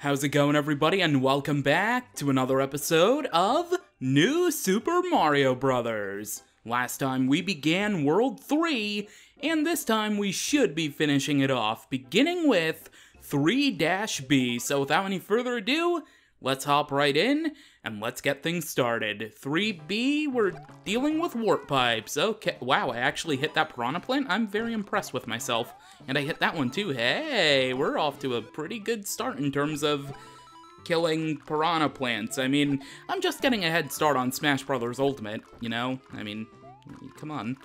How's it going, everybody, and welcome back to another episode of New Super Mario Bros. Last time we began World 3, and this time we should be finishing it off, beginning with 3-B. So without any further ado, let's hop right in, and let's get things started. 3-B, we're dealing with warp pipes. Okay, wow, I actually hit that piranha plant. I'm very impressed with myself. And I hit that one too. Hey, we're off to a pretty good start in terms of killing piranha plants. I mean, I'm just getting a head start on Smash Brothers Ultimate, you know? I mean, come on.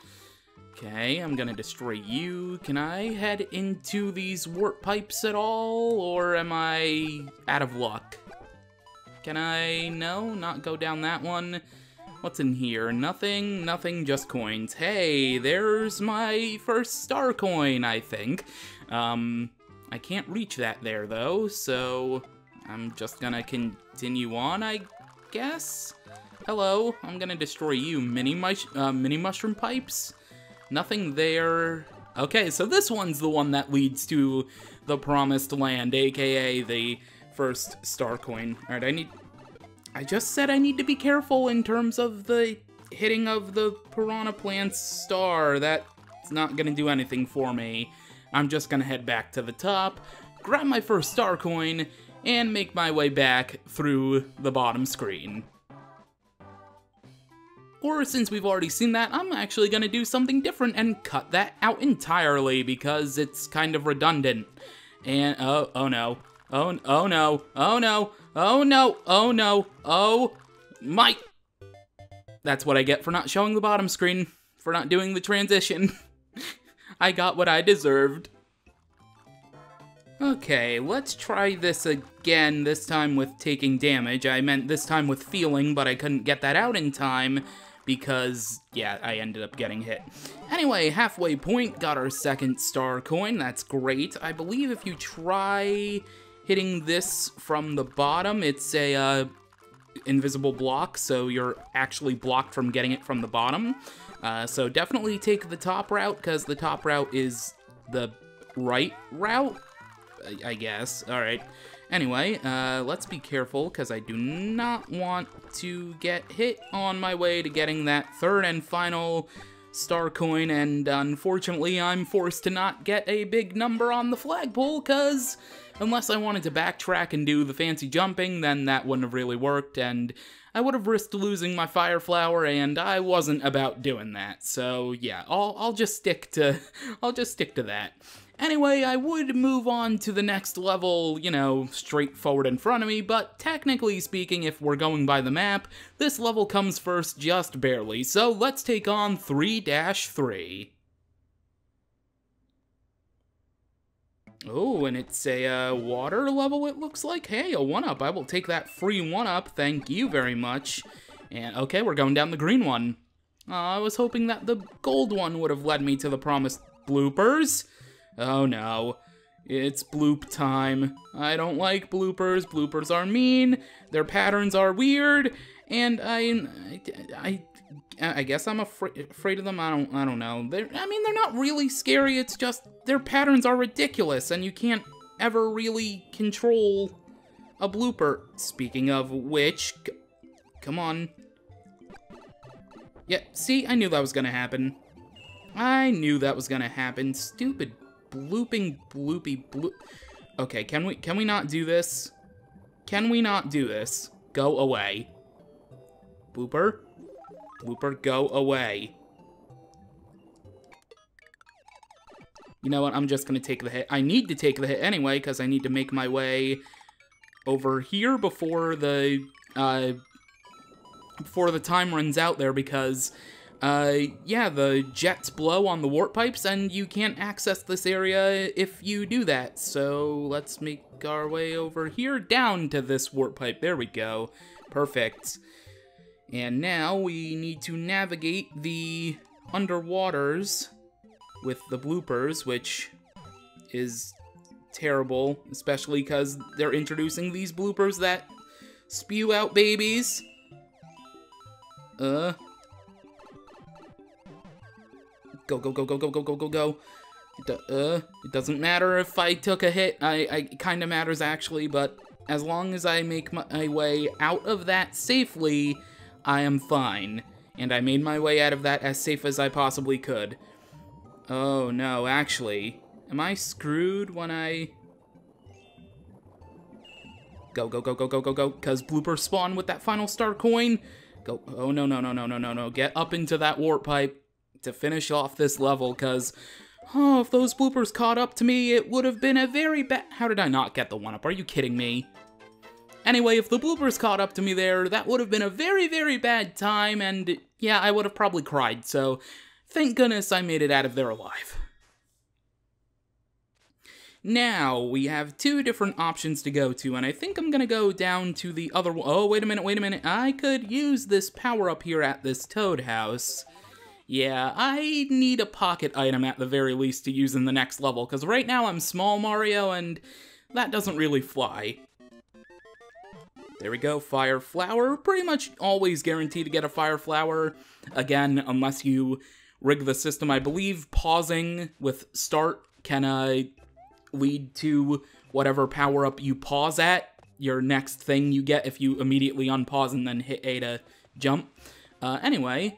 Okay, I'm gonna destroy you. Can I head into these warp pipes at all, or am I out of luck? Can I, no, not go down that one? What's in here? Nothing, nothing, just coins. Hey, there's my first star coin, I think. I can't reach that there, though, so I'm just gonna continue on, I guess? Hello, I'm gonna destroy you, mini mushroom pipes. Nothing there. Okay, so this one's the one that leads to the promised land, aka the first star coin. All right, I just said I need to be careful in terms of the hitting of the piranha plant's star. That's not gonna do anything for me. I'm just gonna head back to the top, grab my first star coin, and make my way back through the bottom screen. Or since we've already seen that, I'm actually gonna do something different and cut that out entirely because it's kind of redundant. And oh no. Oh no, oh no, oh no, oh no, oh my. That's what I get for not showing the bottom screen, for not doing the transition. I got what I deserved. Okay, let's try this again, this time with taking damage. I meant this time with feeling, but I couldn't get that out in time because, yeah, I ended up getting hit. Anyway, halfway point, got our second star coin. That's great. I believe if you try hitting this from the bottom, it's a invisible block, so you're actually blocked from getting it from the bottom. So definitely take the top route, because the top route is the right route, I guess. All right. Anyway, let's be careful, because I do not want to get hit on my way to getting that third and final star coin, and unfortunately I'm forced to not get a big number on the flagpole, because unless I wanted to backtrack and do the fancy jumping, then that wouldn't have really worked, and I would have risked losing my fire flower, and I wasn't about doing that. So yeah, I'll just stick to that. Anyway, I would move on to the next level, you know, straight forward in front of me, but technically speaking, if we're going by the map, this level comes first just barely, so let's take on 3-3. Oh, and it's a water level, it looks like. Hey, a 1-up. I will take that free 1-up, thank you very much. And okay, we're going down the green one. I was hoping that the gold one would have led me to the promised bloopers. Oh no, it's bloop time. I don't like bloopers. Bloopers are mean, their patterns are weird, and I guess I'm afraid of them. I don't know. I mean, they're not really scary, it's just their patterns are ridiculous, and you can't ever really control a blooper. Speaking of which, come on. Yeah, see, I knew that was gonna happen. I knew that was gonna happen. Stupid blooping bloopy bloop. Okay, can we not do this? Can we not do this? Go away. Blooper. Blooper, go away. You know what? I'm just gonna take the hit. I need to take the hit anyway, because I need to make my way over here before the time runs out there, because yeah, the jets blow on the warp pipes, and you can't access this area if you do that. So let's make our way over here down to this warp pipe. There we go. Perfect. And now we need to navigate the underwaters with the bloopers, which is terrible, especially because they're introducing these bloopers that spew out babies. Go, go, go, go, go, go, go, go, go. It doesn't matter if I took a hit. It kind of matters, actually, but As long as I make my way out of that safely, I am fine. And I made my way out of that as safe as I possibly could. Oh no, actually, am I screwed when I... Go, go, go, go, go, go, go, because bloopers spawn with that final star coin. Go, oh no, no, no, no, no, no, no, get up into that warp pipe to finish off this level, because... Oh, if those bloopers caught up to me, it would have been a very bad... How did I not get the one-up? Are you kidding me? Anyway, if the bloopers caught up to me there, that would have been a very, very bad time, and yeah, I would have probably cried, so thank goodness I made it out of there alive. Now, we have two different options to go to, and I think I'm gonna go down to the other one. Oh, wait a minute, wait a minute. I could use this power-up here at this Toad house. Yeah, I need a pocket item at the very least to use in the next level, because right now I'm small Mario, and that doesn't really fly. There we go, Fire Flower. Pretty much always guaranteed to get a Fire Flower. Again, unless you rig the system. I believe pausing with start can lead to whatever power-up you pause at, your next thing you get if you immediately unpause and then hit A to jump. Anyway...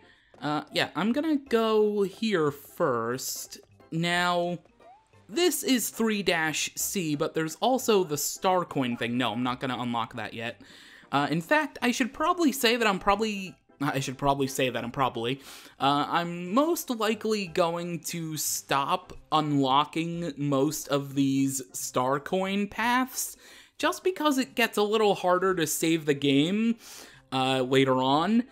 yeah, I'm gonna go here first. Now, this is 3-C, but there's also the star coin thing. No, I'm not gonna unlock that yet. In fact, I should probably say that I'm most likely going to stop unlocking most of these star coin paths, just because it gets a little harder to save the game, later on.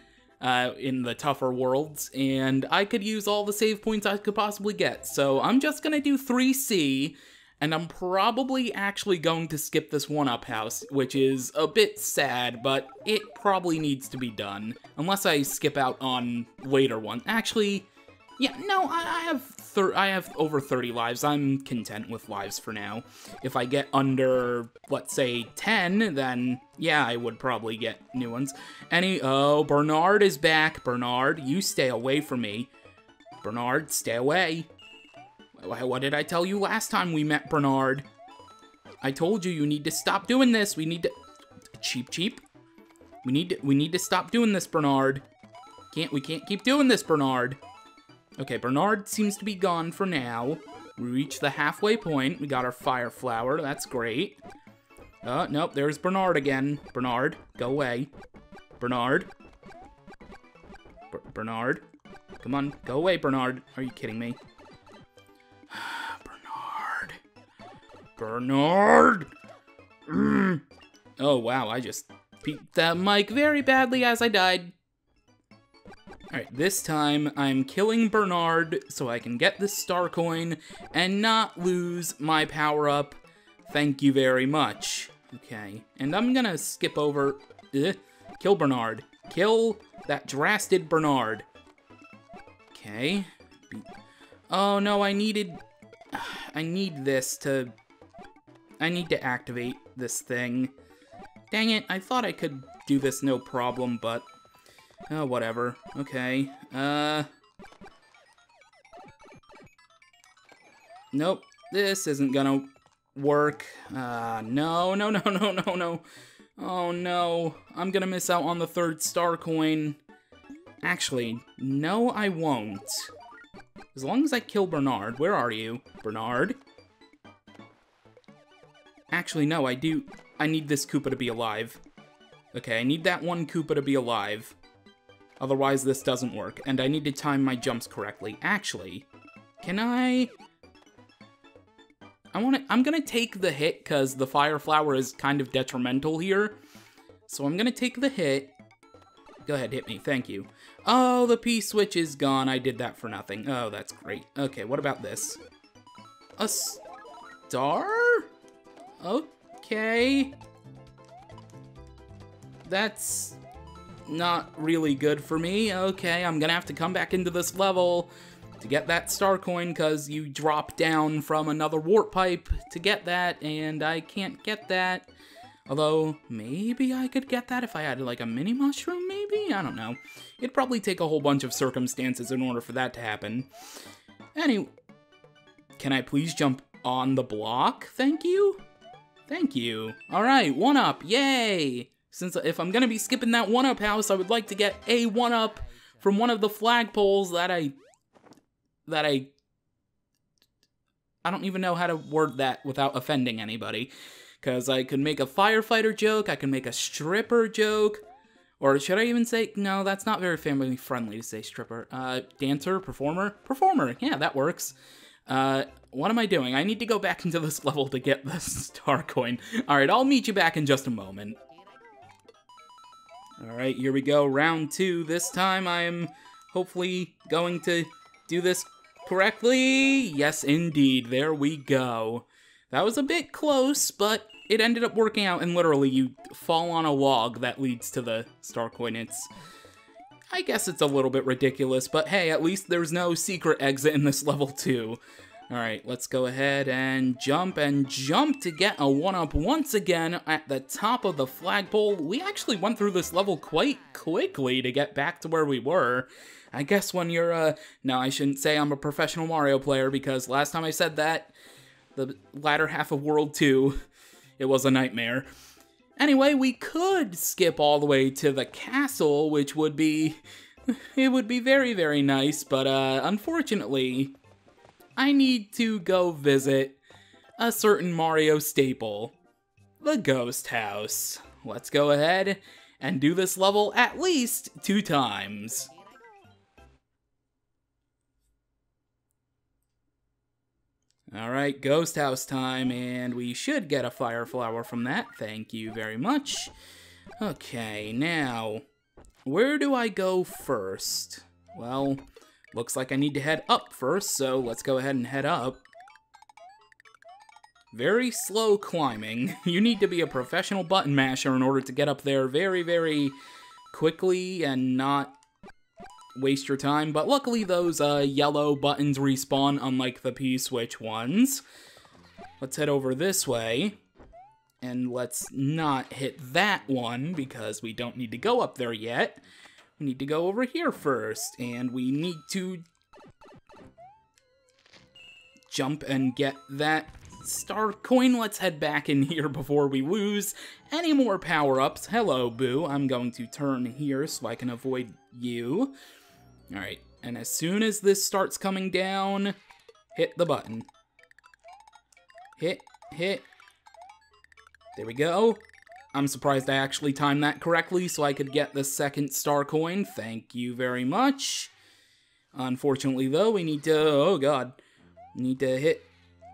In the tougher worlds, and I could use all the save points I could possibly get. So I'm just gonna do 3C, and I'm probably actually going to skip this 1-up house, which is a bit sad, but it probably needs to be done. Unless I skip out on later ones. Actually, yeah, no, I have over 30 lives. I'm content with lives for now. If I get under, let's say, 10, then yeah, I would probably get new ones. Oh, Bernard is back. Bernard, you stay away from me. Bernard, stay away. What did I tell you last time we met, Bernard? I told you, you need to stop doing this. We need to... Cheep. We need to stop doing this, Bernard. We can't keep doing this, Bernard. Okay, Bernard seems to be gone for now. We reached the halfway point. We got our Fire Flower. That's great. Nope, there's Bernard again. Bernard, go away. Bernard. Bernard. Come on, go away, Bernard. Are you kidding me? Bernard. Bernard! Mm. Oh, wow, I just peeked that mic very badly as I died. Alright, this time I'm killing Bernard so I can get this star coin and not lose my power-up. Thank you very much. Okay, and I'm gonna skip over... kill Bernard. Kill that drasted Bernard. Okay. Oh no, I need to activate this thing. Dang it, I thought I could do this no problem, but... Oh, whatever. Okay. Nope. This isn't gonna work. No. Oh, no. I'm gonna miss out on the third star coin. Actually, no, I won't. As long as I kill Bernard. Where are you, Bernard? Actually, no, I do. I need this Koopa to be alive. Okay, I need that one Koopa to be alive. Otherwise, this doesn't work, and I need to time my jumps correctly. Actually, can I'm gonna take the hit, because the Fire Flower is kind of detrimental here. So I'm gonna take the hit. Go ahead, hit me. Thank you. Oh, the P-switch is gone. I did that for nothing. Oh, that's great. Okay, what about this? A star? Okay. That's... not really good for me. Okay, I'm gonna have to come back into this level to get that star coin, because you drop down from another warp pipe to get that, and I can't get that. Although, maybe I could get that if I had, like, a mini mushroom, maybe? I don't know. It'd probably take a whole bunch of circumstances in order for that to happen. Anyway, can I please jump on the block? Thank you? Thank you. Alright, 1-up, yay! Since if I'm gonna be skipping that 1-up house, I would like to get a 1-up from one of the flagpoles that I don't even know how to word that without offending anybody. Because I could make a firefighter joke, I could make a stripper joke, or should I even say, no, that's not very family friendly to say stripper. Dancer, performer? Performer, yeah, that works. What am I doing? I need to go back into this level to get the star coin. Alright, I'll meet you back in just a moment. Alright, here we go, round two. This time I'm hopefully going to do this correctly. Yes, indeed, there we go. That was a bit close, but it ended up working out, and literally you fall on a log that leads to the star coin. It's, I guess it's a little bit ridiculous, but hey, at least there's no secret exit in this level too. Alright, let's go ahead and jump to get a 1-up once again at the top of the flagpole. We actually went through this level quite quickly to get back to where we were. I guess when you're no, I shouldn't say I'm a professional Mario player, because last time I said that, the latter half of World 2... it was a nightmare. Anyway, we could skip all the way to the castle, which would be... it would be very, very nice, but unfortunately, I need to go visit a certain Mario staple. The Ghost House. Let's go ahead and do this level at least 2 times. Alright, Ghost House time, and we should get a Fire Flower from that. Thank you very much. Okay, now, where do I go first? Well, looks like I need to head up first, so let's go ahead and head up. Very slow climbing. You need to be a professional button masher in order to get up there very, very quickly and not waste your time, but luckily those yellow buttons respawn, unlike the P-Switch ones. Let's head over this way, and let's not hit that one, because we don't need to go up there yet. We need to go over here first, and we need to jump and get that star coin. Let's head back in here before we lose any more power-ups. Hello, Boo. I'm going to turn here so I can avoid you. Alright, and as soon as this starts coming down, hit the button. Hit, hit. There we go. I'm surprised I actually timed that correctly so I could get the second star coin. Thank you very much. Unfortunately, though, we need to... oh, God. We need to hit...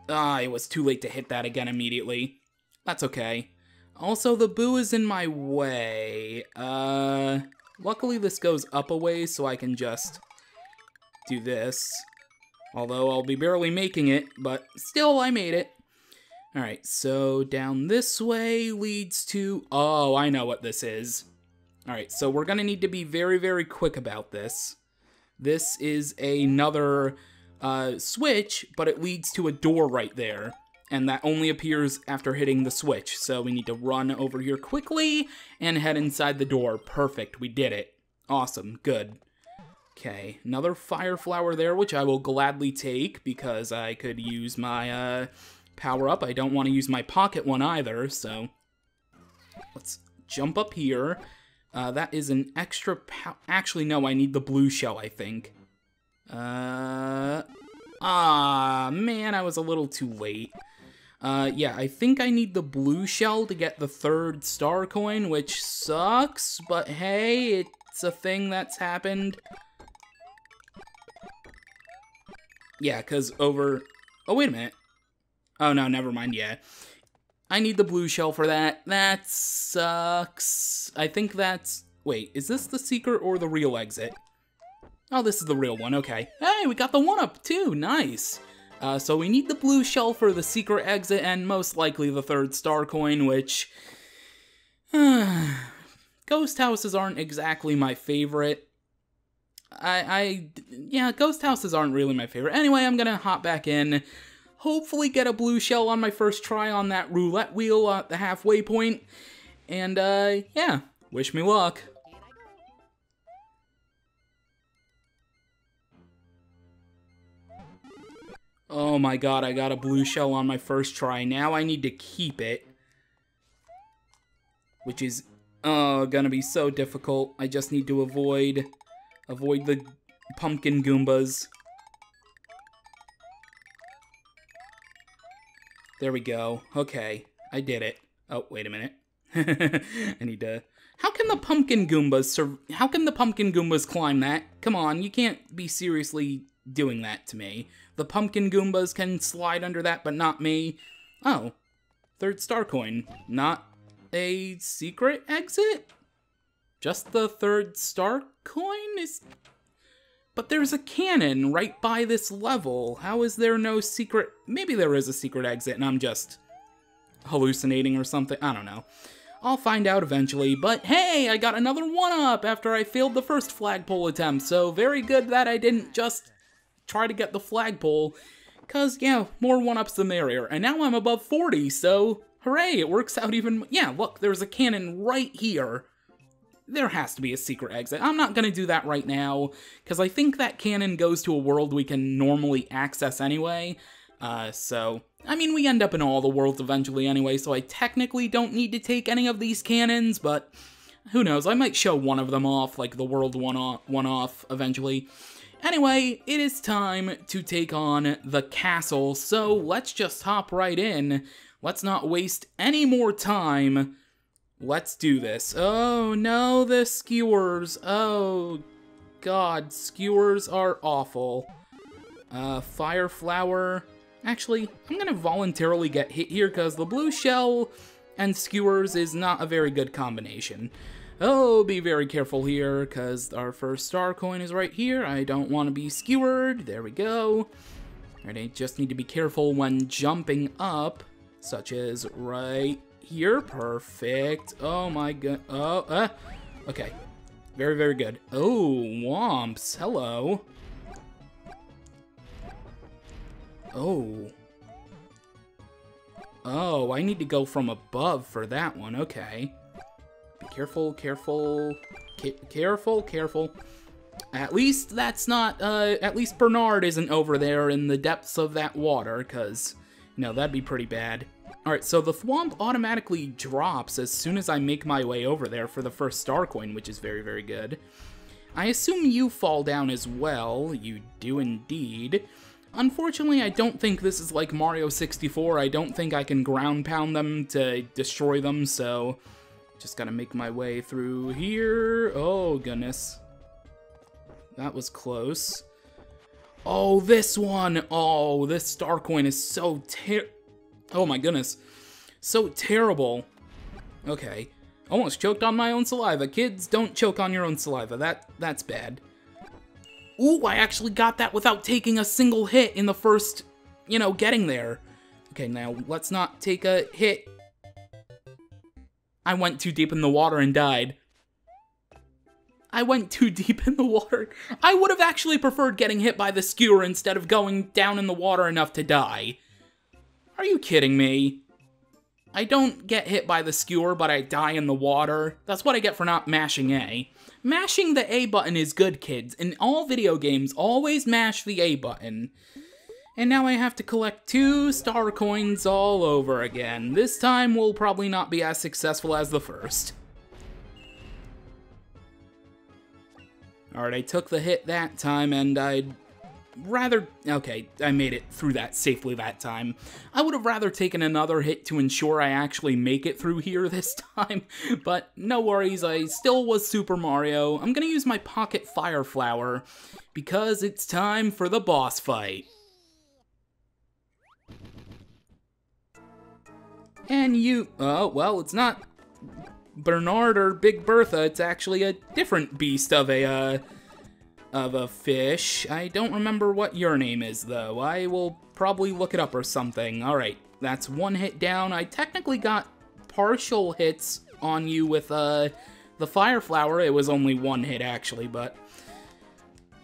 ah, it was too late to hit that again immediately. That's okay. Also, the Boo is in my way. Luckily, this goes up a ways, so I can just do this. Although, I'll be barely making it, but still, I made it. Alright, so down this way leads to... oh, I know what this is. Alright, so we're gonna need to be very, very quick about this. This is another switch, but it leads to a door right there. And that only appears after hitting the switch. So we need to run over here quickly and head inside the door. Perfect, we did it. Awesome, good. Okay, another fire flower there, which I will gladly take because I could use my power up. I don't want to use my pocket one either, so let's jump up here. That is an extra power. Actually, no, I need the blue shell, I think. Man, I was a little too late. Yeah, I think I need the blue shell to get the third star coin, which sucks, but hey, it's a thing that's happened. Yeah, because over... oh, wait a minute. Oh, no, never mind, yeah. I need the blue shell for that. That sucks. I think that's... wait, is this the secret or the real exit? Oh, this is the real one, okay. Hey, we got the 1-up, too, nice. So we need the blue shell for the secret exit and most likely the third star coin, which... ghost houses aren't exactly my favorite. Yeah, ghost houses aren't really my favorite. Anyway, I'm gonna hop back in, hopefully get a blue shell on my first try on that roulette wheel at the halfway point, and yeah, wish me luck. Oh my god, I got a blue shell on my first try. Now I need to keep it. which is gonna be so difficult. I just need to avoid the pumpkin Goombas. There we go. Okay, I did it. Oh, wait a minute. I need to... How can the pumpkin Goombas climb that? Come on, you can't be seriously doing that to me. The pumpkin Goombas can slide under that, but not me. Oh, third star coin. Not a secret exit? Just the third star coin is... But there's a cannon right by this level. How is there no secret... Maybe there is a secret exit and I'm just hallucinating or something. I don't know. I'll find out eventually, but hey, I got another 1-up after I failed the first flagpole attempt, so very good that I didn't just try to get the flagpole, because, yeah, more 1-ups the merrier, and now I'm above 40, so hooray, it works out even... Yeah, look, there's a cannon right here. There has to be a secret exit. I'm not going to do that right now, because I think that cannon goes to a world we can normally access anyway, so... I mean, we end up in all the worlds eventually anyway, so I technically don't need to take any of these cannons, but who knows, I might show one of them off, like the world one-off eventually. Anyway, it is time to take on the castle, so let's just hop right in. Let's not waste any more time. Let's do this. Oh no, the skewers. Oh god, skewers are awful. Fire flower... Actually, I'm gonna voluntarily get hit here because the blue shell and skewers is not a very good combination. Oh, be very careful here because our first star coin is right here. I don't want to be skewered. There we go. Alright, I just need to be careful when jumping up, such as right here. Perfect. Oh my god. Oh, okay. Very, very good. Oh, womps. Hello. Oh. Oh, I need to go from above for that one. Okay. Be careful, careful, careful, careful. At least that's not, at least Bernard isn't over there in the depths of that water, because, you know, that'd be pretty bad. Alright, so the Thwomp automatically drops as soon as I make my way over there for the first star coin, which is very, very good. I assume you fall down as well. You do indeed. Unfortunately, I don't think this is like Mario 64. I don't think I can ground pound them to destroy them, so... Just gotta make my way through here. Oh, goodness. That was close. Oh, this one! Oh, this star coin is so Oh my goodness. So terrible. Okay. Almost choked on my own saliva. Kids, don't choke on your own saliva. That's bad. Ooh, I actually got that without taking a single hit in the first, you know, getting there. Okay, now, let's not take a hit. I went too deep in the water and died. I went too deep in the water. I would have actually preferred getting hit by the skewer instead of going down in the water enough to die. Are you kidding me? I don't get hit by the skewer, but I die in the water. That's what I get for not mashing A. Mashing the A button is good, kids. In all video games, always mash the A button. And now I have to collect 2 star coins all over again. This time we'll probably not be as successful as the first. Alright, I took the hit that time and I'd rather... Okay, I made it through that safely that time. I would have rather taken another hit to ensure I actually make it through here this time, but no worries, I still was Super Mario. I'm gonna use my pocket fire flower because it's time for the boss fight. And you... Oh, well, it's not Bernard or Big Bertha. It's actually a different beast of a, fish. I don't remember what your name is, though. I will probably look it up or something. Alright, that's one hit down. I technically got partial hits on you with, the fire flower. It was only one hit, actually, but...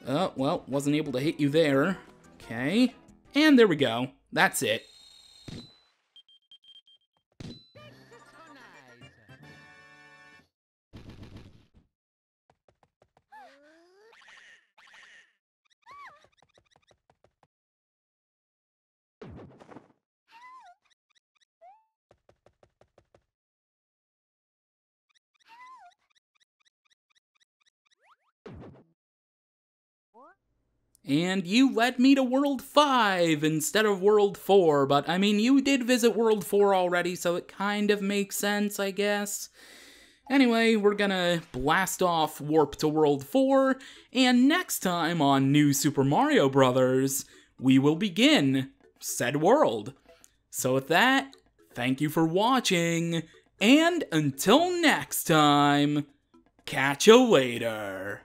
Oh, well, wasn't able to hit you there. Okay. And there we go. That's it. And you led me to World 5 instead of World 4, but I mean, you did visit World 4 already, so it kind of makes sense, I guess. Anyway, we're gonna blast off, warp to World 4, and next time on New Super Mario Bros., we will begin said world. So with that, thank you for watching, and until next time, catch you later.